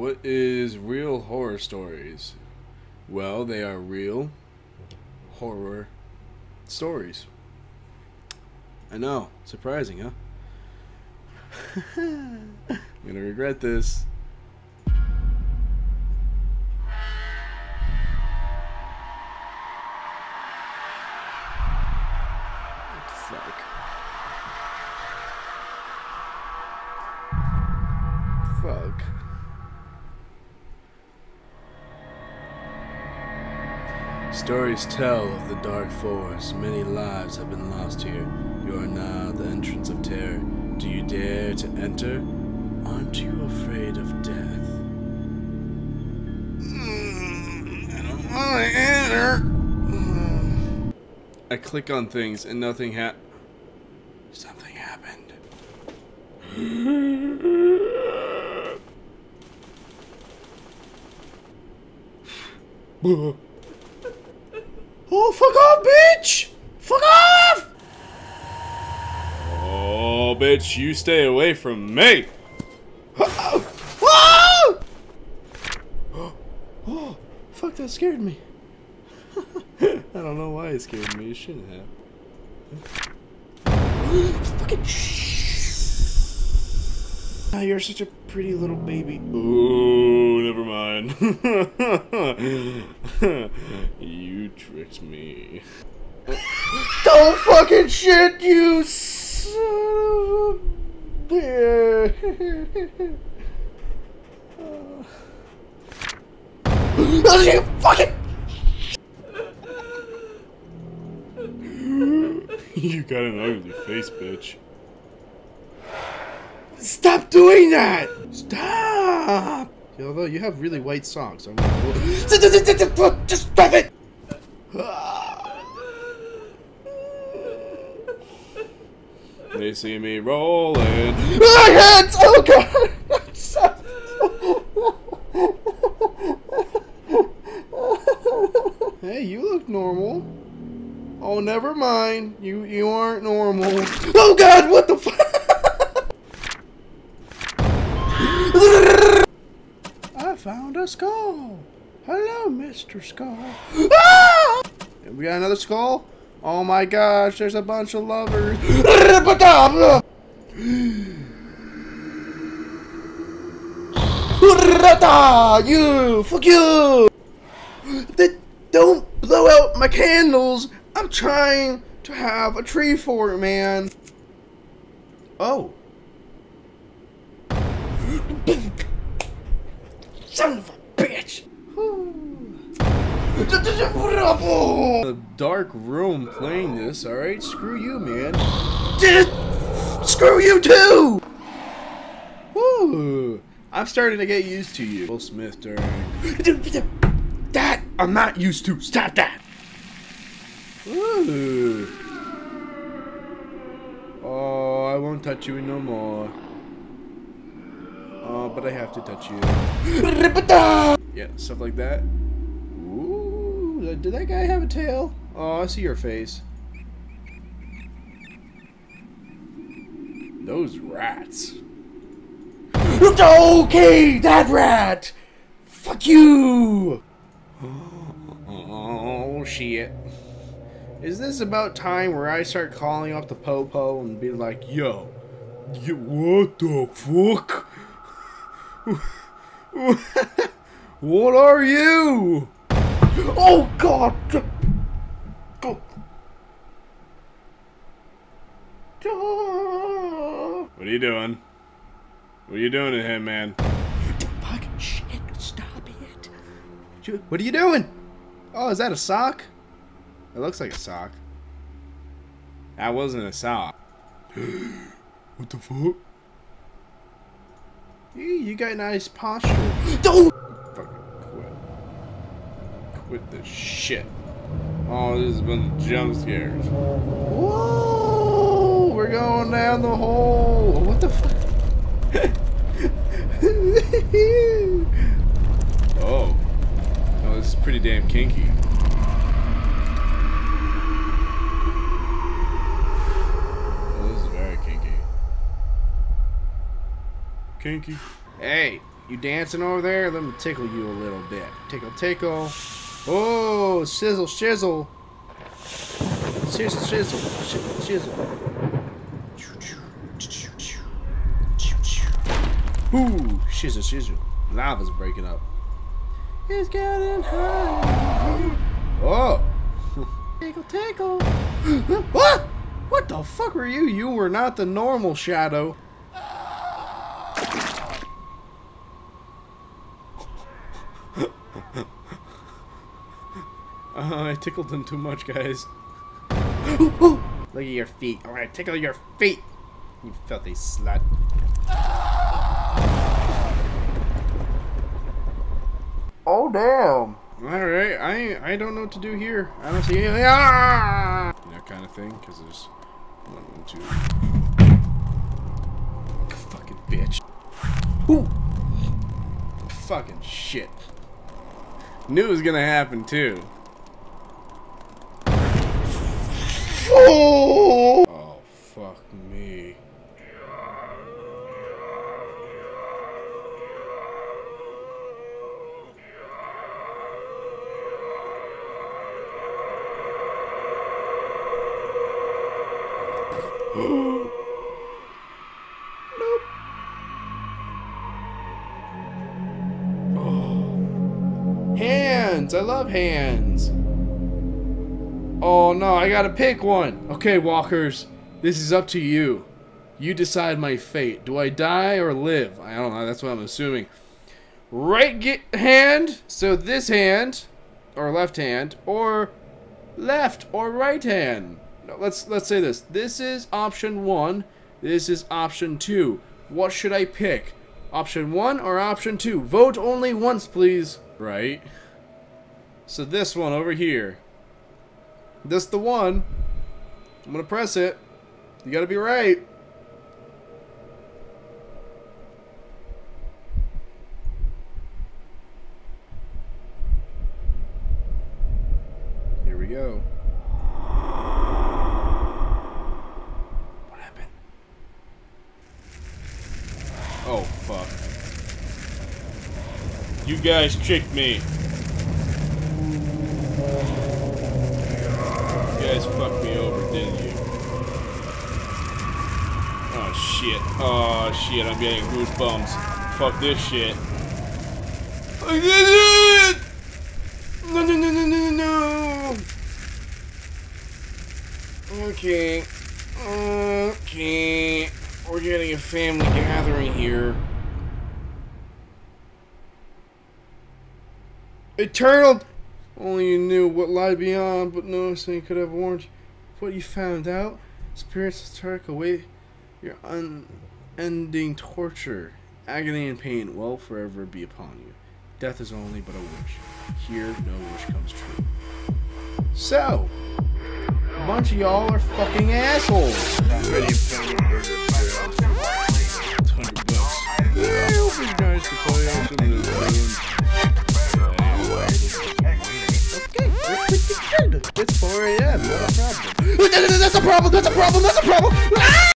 What is Real Horror Stories? Well, they are real horror stories. I know, surprising, huh? I'm gonna regret this. Fuck. Stories tell of the dark forest. Many lives have been lost here. You are now the entrance of terror. Do you dare to enter? Aren't you afraid of death? I don't want to enter. I click on things and nothing happens. Something happened. Oh, fuck off, bitch! Fuck off! Oh, bitch, you stay away from me! Oh, oh fuck, that scared me. I don't know why it scared me. It shouldn't have. Fucking shh. Oh, you're such a pretty little baby. Ooh, never mind. You tricked me. Don't fucking shit, you son of a bitch. You fucking. You got an ugly face, bitch. Stop doing that! Stop! Although you have really white socks, I'm gonna... Just stop it! They see me rolling. My hands! Oh god! Stop! Hey, you look normal. Oh, never mind. You aren't normal. Oh god! What the fuck? I found a skull. Hello, Mr. Skull. Ah! We got another skull? Oh my gosh, there's a bunch of lovers. You! Fuck you! Don't blow out my candles! I'm trying to have a tree fort, man. Oh. Son of a bitch! A dark room playing this, alright? Screw you, man. Screw you too! Woo. I'm starting to get used to you. Will Smith during. That I'm not used to. Stop that! Ooh. Oh, I won't touch you no more. Oh, but I have to touch you. Yeah, stuff like that. Ooh, did that guy have a tail? Oh, I see your face. Those rats. Okay, that rat! Fuck you! Oh, shit. Is this about time where I start calling up the po-po and be like, yo, what the fuck? What are you? Oh god! What are you doing? What are you doing to him, man? Fucking shit, stop it. What are you doing? Oh, is that a sock? It looks like a sock. That wasn't a sock. What the fuck? You got nice posture. Don't fucking quit this shit. Oh, this is a bunch of jump scares. Whoa! We're going down the hole. What the fuck? Oh. Oh, this is pretty damn kinky. Kinky. Hey, You dancing over there? Let me tickle you a little bit. Tickle, tickle. Oh, sizzle, shizzle. Shizzle, shizzle. Shizzle, shizzle. Ooh, shizzle, shizzle. Lava's breaking up. It's getting hot. Oh. Tickle, tickle. What? What the fuck were you? You were not the normal shadow. I tickled them too much, guys. Look at your feet. I'm gonna tickle your feet. You filthy slut. Oh damn. Alright, I don't know what to do here. I don't see anything. Ah! That kind of thing, because there's 1, 2. Fucking bitch. Ooh. Fucking shit. Knew it was gonna happen too. Oh! Oh, fuck me. I love hands. Oh no, I gotta pick one. Okay, walkers, this is up to you. You decide my fate. Do I die or live? I don't know, that's what I'm assuming. Right hand, so this hand, or left hand, or left or right hand. No, let's say this. This is option 1. This is option 2. What should I pick? Option 1 or option 2? Vote only once, please. Right. So this one over here. This the one. I'm gonna press it. You gotta be right. Here we go. What happened? Oh fuck. You guys tricked me. You guys fucked me over, didn't you? Oh shit. Oh shit, I'm getting goosebumps. Fuck this shit. Fuck this shit! No, no, no, no, no, no! Okay. Okay. We're getting a family gathering here. Eternal! Only you knew what lied beyond, but no sin could have warned you. What you found out, spirits of Tark await your unending torture, agony and pain will forever be upon you. Death is only but a wish. Here, no wish comes true. So, a bunch of y'all are fucking assholes. $100 bucks. Yeah, I hope you guys can play off into the game. It's 4 a.m. What a problem. That's a problem. That's a problem. That's a problem.